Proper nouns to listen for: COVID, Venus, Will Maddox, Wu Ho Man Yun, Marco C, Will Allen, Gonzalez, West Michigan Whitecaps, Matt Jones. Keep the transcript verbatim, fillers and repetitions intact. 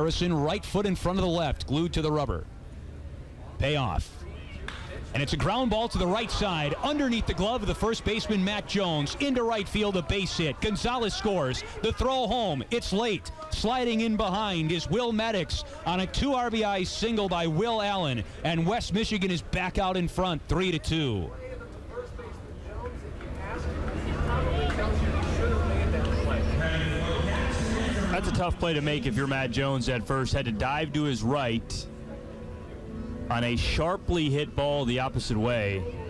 Harrison, right foot in front of the left, glued to the rubber. Payoff. And it's a ground ball to the right side, underneath the glove of the first baseman, Matt Jones. Into right field, a base hit. Gonzalez scores. The throw home. It's late. Sliding in behind is Will Maddox on a two R B I single by Will Allen. And West Michigan is back out in front, three to two. That's a tough play to make if you're Matt Jones at first. Had to dive to his right on a sharply hit ball the opposite way.